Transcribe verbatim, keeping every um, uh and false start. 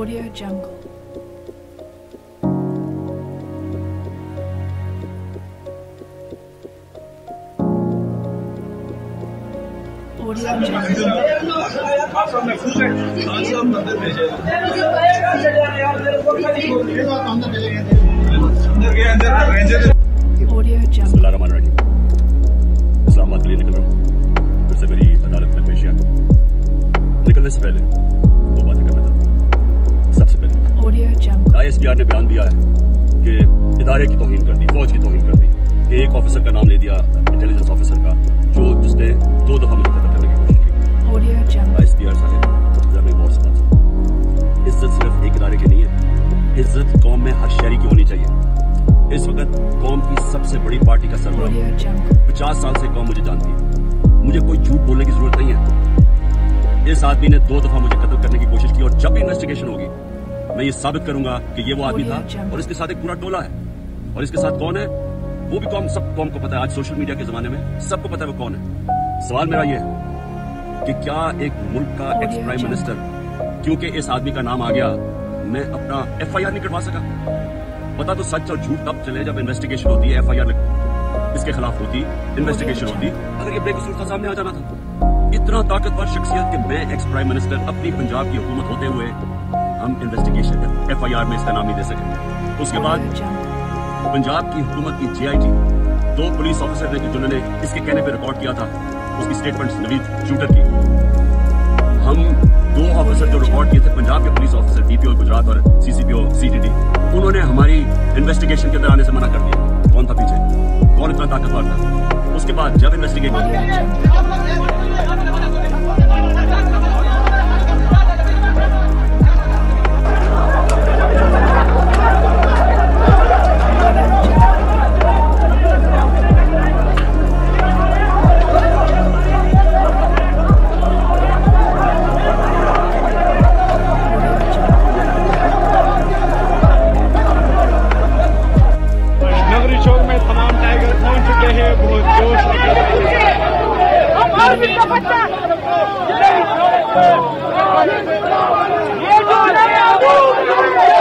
Audio Jungle. Audio Jungle. Audio Jungle. Islamabad के लिए निकल रहा हूँ, फिर से मेरी अदालत में पेशी है। निकलने से पहले वो बातें करना था। सबसे पहले ऑडियो जंप आईएसपीआर ने बयान दिया है कि इदारे की तौहीन कर दी, फौज की तौहीन कर दी। एक ऑफिसर का नाम ले दिया, इंटेलिजेंस ऑफिसर का, जो जिसने दो दफा मुझे खत्म करने की कोशिश की। ऑडियो जंप आईएसपीआर साहब जरा मेरी बात सुनो। इज्जत सिर्फ एक इदारे की नहीं है, इज्जत कौम में हर शहरी की होनी चाहिए। इस वक्त कौम की सबसे बड़ी पार्टी का सरबराह पचास साल से कौम मुझे जानती है, मुझे कोई झूठ बोलने की जरूरत नहीं है। इस आदमी ने दो दफा मुझे कत्ल करने की कोशिश की और जब भी इन्वेस्टिगेशन होगी मैं ये साबित करूंगा कि ये वो आदमी था और इसके साथ एक पूरा टोला है। और इसके साथ कौन है वो भी कौम सब कौम को पता है। आज सोशल मीडिया के जमाने में सबको पता है वो कौन है। सवाल मेरा ये है कि क्या एक मुल्क का एक्स प्राइम मिनिस्टर, क्योंकि इस आदमी का नाम आ गया, मैं अपना एफ आई आर नहीं करवा सका? पता तो सच और झूठ तब चले जब इन्वेस्टिगेशन होती है, एफआईआर इसके खिलाफ होती, इन्वेस्टिगेशन होती। अगर ये बेकसूर था सामने आ जाना था। इतना ताकतवर शख्सियत कि मैं एक्स प्राइम मिनिस्टर अपनी पंजाब की हुकूमत होते हुए हम इन्वेस्टिगेशन एफआईआर में इसका नाम नहीं दे सके। उसके बाद पंजाब की हुकूमत की जेआईटी दो पुलिस ऑफिसर थे जिन्होंने इसके कहने पर रिकॉर्ड किया था, उसकी स्टेटमेंट नवीद शूटर की। हम दो ऑफिसर जो रिकॉर्ड किए थे, पंजाब के पुलिस ऑफिसर डीपीओ गुजरात और सीसीपीओ सीटीडी, उन्होंने हमारी इन्वेस्टिगेशन के अंदर आने से मना कर दिया। कौन था पीछे, कौन इतना ताकतवर था? उसके बाद जब इन्वेस्टिगेशन ये